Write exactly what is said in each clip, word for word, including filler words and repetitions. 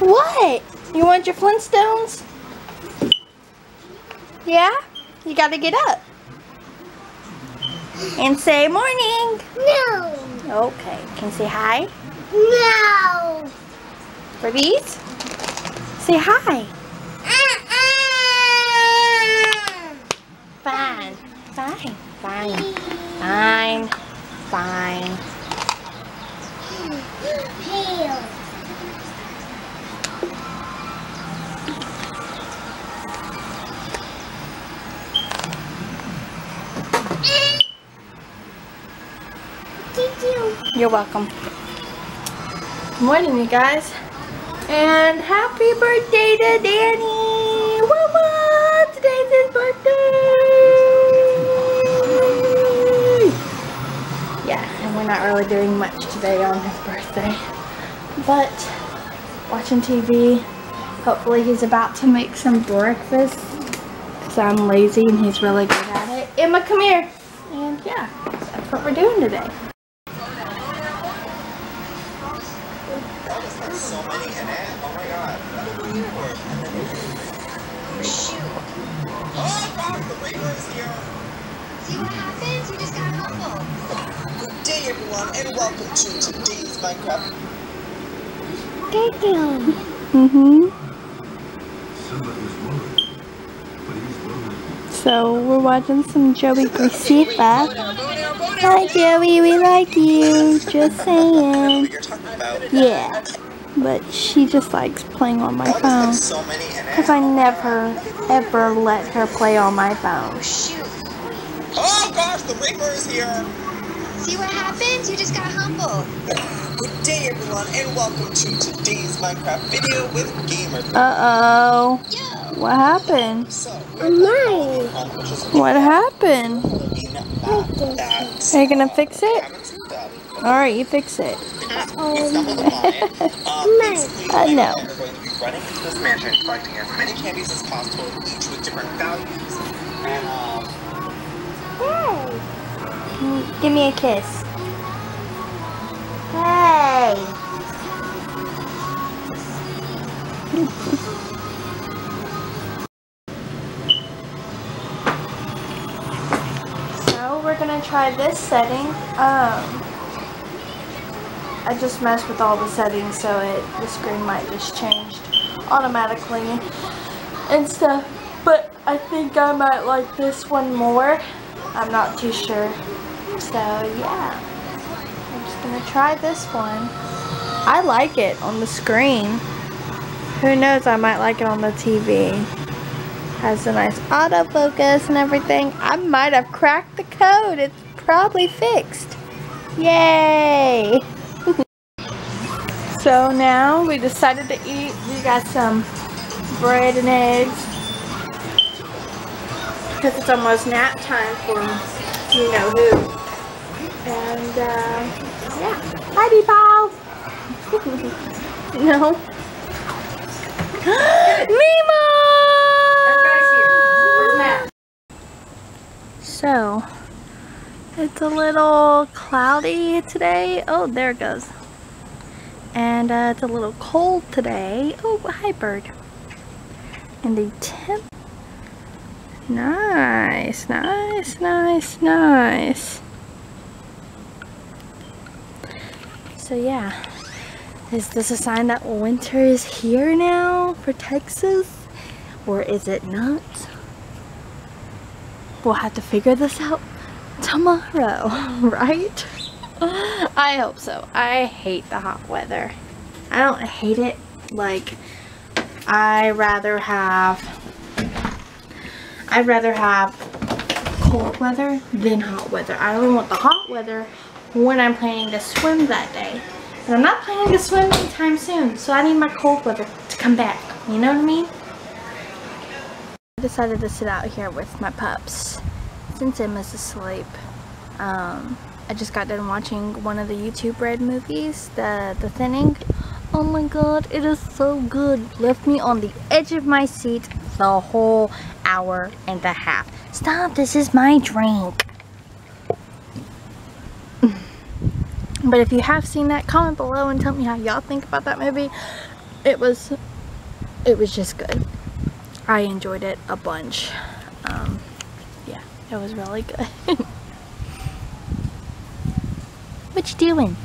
What? You want your Flintstones? Yeah? You gotta get up. And say morning. No. Okay. Can you say hi? No. For these? Say hi. Uh-uh. Fine. Fine. Fine. Fine. Fine. Fine. You're welcome. Good morning, you guys, and happy birthday to Danny! Woo-woo! Today's his birthday! Yeah, and we're not really doing much today on his birthday, but watching T V. Hopefully he's about to make some breakfast because I'm lazy and he's really good at it. Emma, come here! And yeah, that's what we're doing today. So many in it. Oh my god. Shoot. Oh god, the labor is here. See what happens? We just got humble. Good day, everyone, and welcome to today's Minecraft. Thank you. Mm-hmm. So we're watching some Joey Graciefa. Hi Joey, we like you. Just saying. Yeah. But she just likes playing on my phone. Because I never, ever let her play on my phone. Oh gosh, the Reaper is here! See what happens? You just got humbled. Good day everyone, and welcome to today's Minecraft video with Gamer. Uh-oh. What happened? No. What happened? Are you gonna fix it? Alright, you fix it. Uh-oh. uh, no. We're going to be running into this mansion, collecting as many candies as possible, each with different values. And, um... hey! Give me a kiss. Hey! Gonna try this setting. Um, I just messed with all the settings, so it the screen might just change automatically and stuff. But I think I might like this one more. I'm not too sure. So yeah, I'm just gonna try this one. I like it on the screen. Who knows? I might like it on the T V. Has a nice autofocus and everything. I might have cracked the code. It's probably fixed. Yay! So now we decided to eat. We got some bread and eggs because it's almost nap time for you know who. And uh, yeah, hi, people. No, Mimo. So, it's a little cloudy today. Oh, there it goes. And uh, it's a little cold today. Oh, hi bird. And the temp. Nice, nice, nice, nice. So yeah, is this a sign that winter is here now for Texas? Or is it not? We'll have to figure this out tomorrow, right? I hope so. I hate the hot weather. I don't hate it. Like, I rather have, I'd rather have cold weather than hot weather. I only want the hot weather when I'm planning to swim that day. And I'm not planning to swim anytime soon, so I need my cold weather to come back. You know what I mean? Decided to sit out here with my pups since Emma's asleep. Um, I just got done watching one of the YouTube Red movies, the The Thinning. Oh my god, it is so good. Left me on the edge of my seat the whole hour and a half. Stop, this is my drink. But if you have seen that, comment below and tell me how y'all think about that movie. It was, it was just good. I enjoyed it a bunch. Um, yeah, it was really good. What you doing?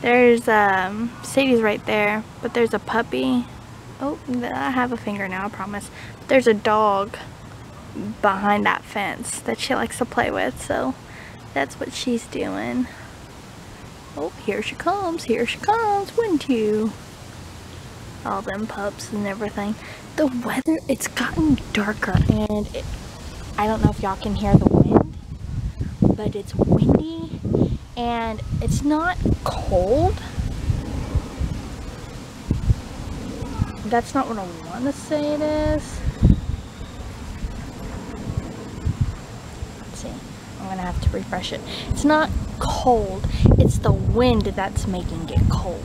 There's um, Sadie's right there, but there's a puppy. Oh, I have a finger now, I promise. There's a dog behind that fence that she likes to play with, so that's what she's doing. Oh, here she comes, here she comes, wouldn't you? All them pups and everything. The weather, it's gotten darker, and it, I don't know if y'all can hear the wind, but it's windy and it's not cold. That's not what I want to say it is. Let's see. I'm going to have to refresh it. It's not cold. It's the wind that's making it cold.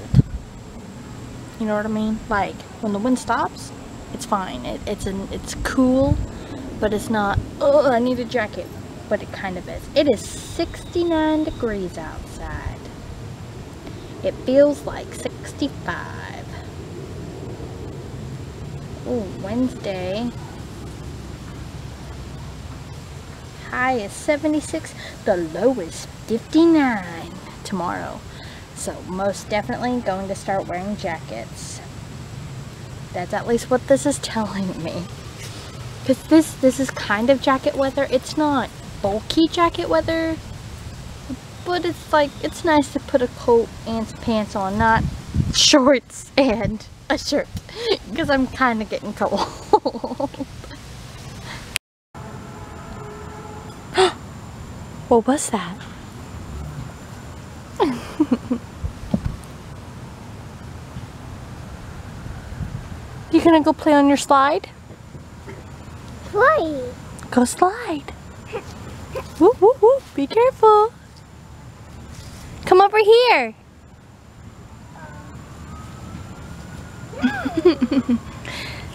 You know what I mean? Like, when the wind stops, it's fine. It, it's, an, it's cool, but it's not, oh, I need a jacket. But it kind of is. It is sixty-nine degrees outside. It feels like sixty-five. Oh, Wednesday. High is seventy-six. The low is fifty-nine tomorrow. So most definitely going to start wearing jackets. That's at least what this is telling me. Because this, this is kind of jacket weather. It's not bulky jacket weather. But it's like, it's nice to put a coat and pants on. Not shorts and a shirt, because I'm kind of getting cold. What was that? You gonna go play on your slide? Slide. Go slide. Whoop whoop whoop! Be careful. Come over here.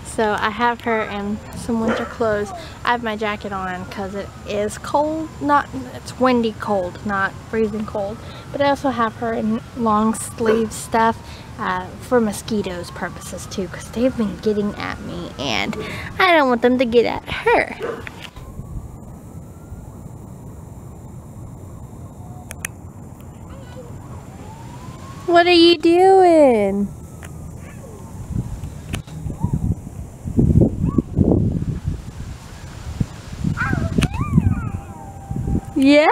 So I have her in some winter clothes. I have my jacket on because it is cold, not it's windy cold, not freezing cold. But I also have her in long sleeve stuff uh, for mosquitoes purposes too, because they've been getting at me and I don't want them to get at her. What are you doing? Yeah,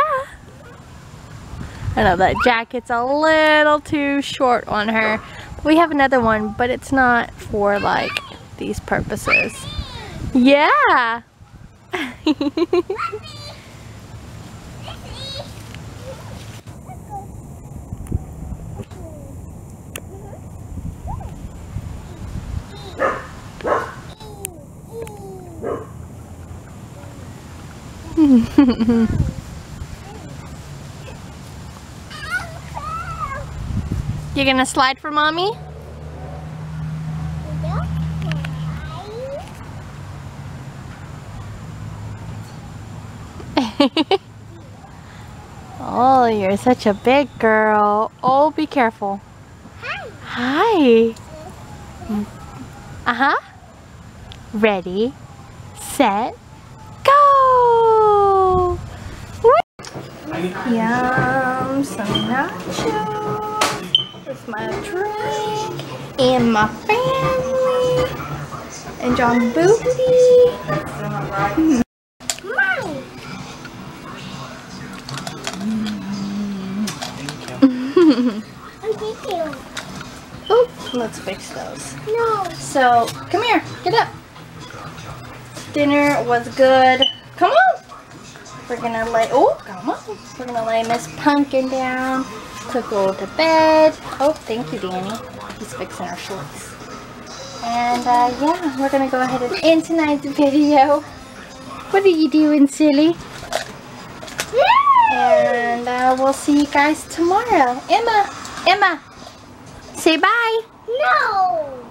I know that jacket's a little too short on her. We have another one, but it's not for like these purposes. Yeah. You're gonna slide for mommy? Oh, you're such a big girl. Oh, be careful. Hi. Hi. Uh-huh. Ready, set, go! Yum, some nachos. My drink and my family and John Booty. Mm. Oops, let's fix those. No. So come here, get up. Dinner was good. Come on. We're gonna lay. Oh, come on. We're gonna lay Miss Pumpkin down. Took her to bed. Oh, thank you, Danny. He's fixing our shorts. And uh, yeah, we're gonna go ahead and end tonight's video. What are you doing, silly? Yay! And uh, we'll see you guys tomorrow. Emma, Emma, say bye. No.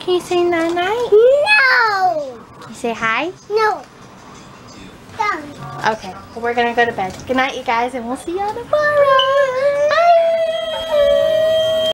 Can you say night night? No. Can you say hi? No. Okay, well, we're gonna go to bed. Good night, you guys, and we'll see y'all tomorrow.